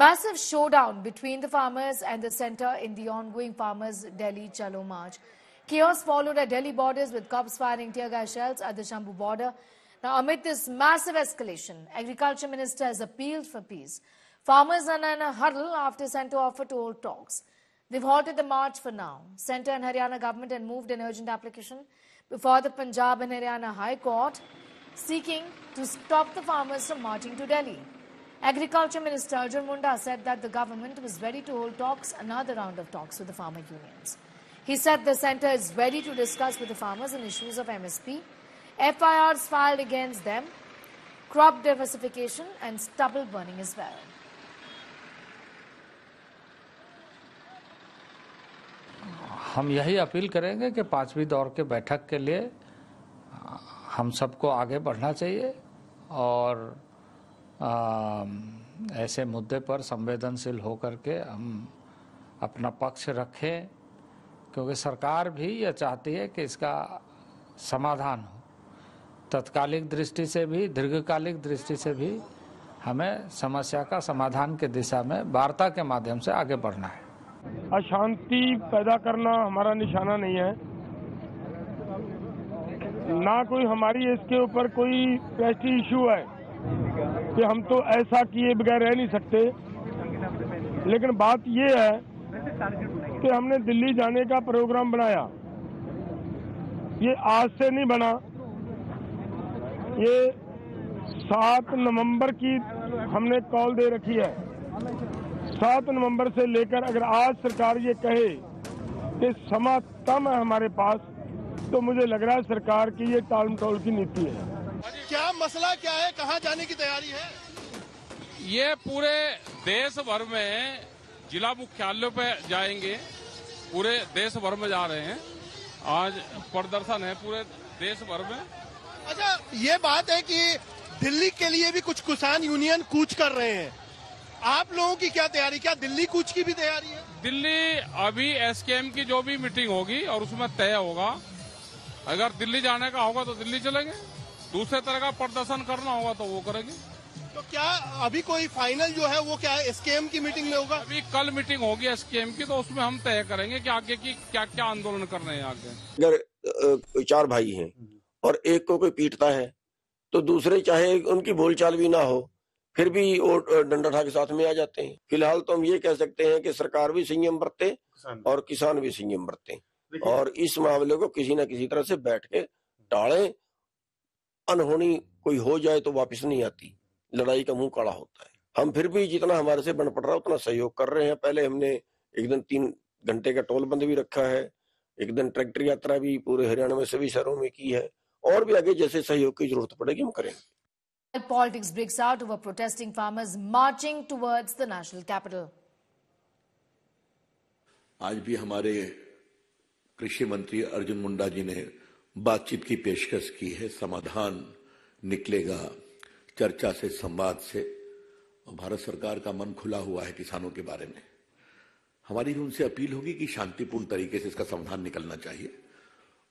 Massive showdown between the farmers and the centre in the ongoing Farmers Delhi Chalo march. Chaos followed at Delhi borders with cops firing tear gas shells at the Shambhu border. Now, amid this massive escalation, Agriculture Minister has appealed for peace. Farmers are in a huddle after centre offered to hold talks. They've halted the march for now. Centre and Haryana government had moved an urgent application before the Punjab and Haryana High Court seeking to stop the farmers from marching to Delhi. Agriculture Minister Arjun Munda said that the government was ready to hold talks, another round of talks with the farmer unions. He said the centre is ready to discuss with the farmers on issues of MSP, FIRs filed against them, crop diversification and stubble burning as well. हम यही appeal करेंगे कि पांचवी दौर के बैठक के लिए हम सबको आगे बढ़ना चाहिए और ऐसे मुद्दे पर संवेदनशील होकर के हम अपना पक्ष रखें, क्योंकि सरकार भी ये चाहती है कि इसका समाधान हो। तत्कालिक दृष्टि से भी दीर्घकालिक दृष्टि से भी हमें समस्या का समाधान की दिशा में वार्ता के माध्यम से आगे बढ़ना है। अशांति पैदा करना हमारा निशाना नहीं है, ना कोई हमारी इसके ऊपर कोई पेस्टी इशू है कि हम तो ऐसा किए बगैर रह नहीं सकते। लेकिन बात ये है कि हमने दिल्ली जाने का प्रोग्राम बनाया, ये आज से नहीं बना, ये 7 नवंबर की हमने कॉल दे रखी है। 7 नवंबर से लेकर अगर आज सरकार ये कहे कि समय कम है हमारे पास, तो मुझे लग रहा है सरकार की ये टालमटोल की नीति है। क्या मसला क्या है, कहाँ जाने की तैयारी है? ये पूरे देश भर में जिला मुख्यालयों पे जाएंगे, पूरे देश भर में जा रहे हैं। आज प्रदर्शन है पूरे देश भर में। अच्छा, ये बात है कि दिल्ली के लिए भी कुछ किसान यूनियन कूच कर रहे हैं, आप लोगों की क्या तैयारी, क्या दिल्ली कूच की भी तैयारी है? दिल्ली अभी एसकेएम की जो भी मीटिंग होगी और उसमें तय होगा, अगर दिल्ली जाने का होगा तो दिल्ली चलेंगे, दूसरे तरह का प्रदर्शन करना होगा तो वो करेंगे। तो क्या अभी कोई फाइनल जो है वो क्या एसकेएम की मीटिंग में होगा? अभी कल मीटिंग होगी एसकेएम की, तो उसमें हम तय करेंगे कि आगे की क्या क्या आंदोलन करना है। आगे अगर 4 भाई हैं और एक को कोई पीटता है तो दूसरे चाहे उनकी बोलचाल भी ना हो फिर भी वो डंडा ठा के साथ में आ जाते हैं। फिलहाल तो हम ये कह सकते हैं कि सरकार भी संयम बरते और किसान भी संयम बरते और इस मामले को किसी न किसी तरह से बैठ के टालें। अनहोनी कोई हो जाए तो वापस नहीं आती, लड़ाई का मुंह काला होता है। हम फिर भी जितना हमारे से बन पड़ रहा है उतना सहयोग कर रहे हैं। पहले हमने एक दिन 3 घंटे का टोल बंद भी रखा है, एक दिन ट्रैक्टर यात्रा भी पूरे हरियाणा में सभी शहरों में की है और भी आगे जैसे सहयोग की जरूरत पड़ेगी हम करेंगे। Politics breaks out over protesting farmers marching towards the national capital. आज भी हमारे कृषि मंत्री अर्जुन मुंडा जी ने बातचीत की पेशकश की है, समाधान निकलेगा चर्चा से, संवाद से। भारत सरकार का मन खुला हुआ है किसानों के बारे में। हमारी भी उनसे अपील होगी कि शांतिपूर्ण तरीके से इसका समाधान निकलना चाहिए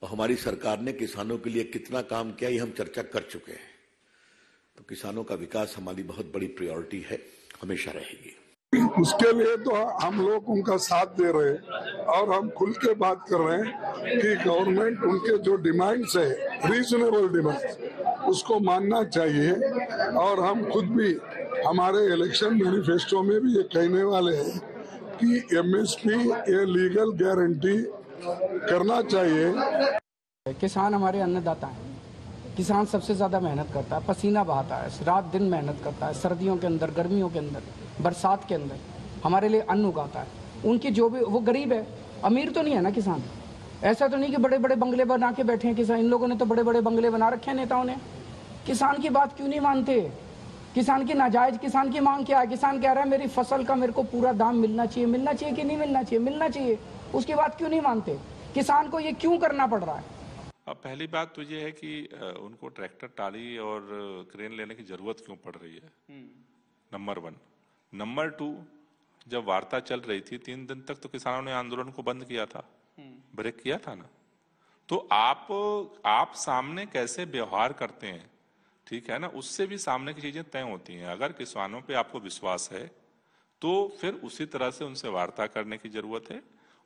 और हमारी सरकार ने किसानों के लिए कितना काम किया ये हम चर्चा कर चुके हैं। तो किसानों का विकास हमारी बहुत बड़ी प्रायोरिटी है, हमेशा रहेगी। उसके लिए तो हम लोग उनका साथ दे रहे हैं और हम खुल के बात कर रहे हैं कि गवर्नमेंट उनके जो डिमांड्स है, रीजनेबल डिमांड्स, उसको मानना चाहिए। और हम खुद भी हमारे इलेक्शन मैनिफेस्टो में भी ये कहने वाले हैं कि एमएसपी ये लीगल गारंटी करना चाहिए। किसान हमारे अन्नदाता है, किसान सबसे ज़्यादा मेहनत करता है, पसीना बहाता है, रात दिन मेहनत करता है, सर्दियों के अंदर, गर्मियों के अंदर, बरसात के अंदर हमारे लिए अन्न उगाता है। उनकी जो भी वो गरीब है, अमीर तो नहीं है ना किसान। ऐसा तो नहीं कि बड़े बड़े बंगले बना के बैठे हैं किसान, इन लोगों ने तो बड़े बड़े बंगले बना रखे हैं नेताओं ने। किसान की बात क्यों नहीं मानते? किसान की नाजायज, किसान की मांग क्या है? किसान कह रहा है मेरी फसल का मेरे को पूरा दाम मिलना चाहिए। मिलना चाहिए कि नहीं मिलना चाहिए? मिलना चाहिए, उसकी बात क्यों नहीं मानते? किसान को ये क्यों करना पड़ रहा है? अब पहली बात तो ये है कि उनको ट्रैक्टर, टाली और क्रेन लेने की जरूरत क्यों पड़ रही है, नंबर 1। नंबर 2, जब वार्ता चल रही थी 3 दिन तक तो किसानों ने आंदोलन को बंद किया था, ब्रेक किया था ना। तो आप सामने कैसे व्यवहार करते हैं, ठीक है ना, उससे भी सामने की चीजें तय होती हैं। अगर किसानों पे आपको विश्वास है तो फिर उसी तरह से उनसे वार्ता करने की जरूरत है।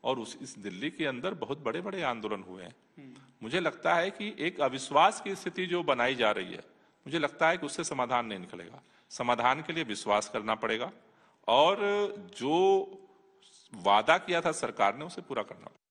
और इस दिल्ली के अंदर बहुत बड़े बड़े आंदोलन हुए हैं। मुझे लगता है कि एक अविश्वास की स्थिति जो बनाई जा रही है, मुझे लगता है कि उससे समाधान नहीं निकलेगा। समाधान के लिए विश्वास करना पड़ेगा और जो वादा किया था सरकार ने उसे पूरा करना पड़ेगा।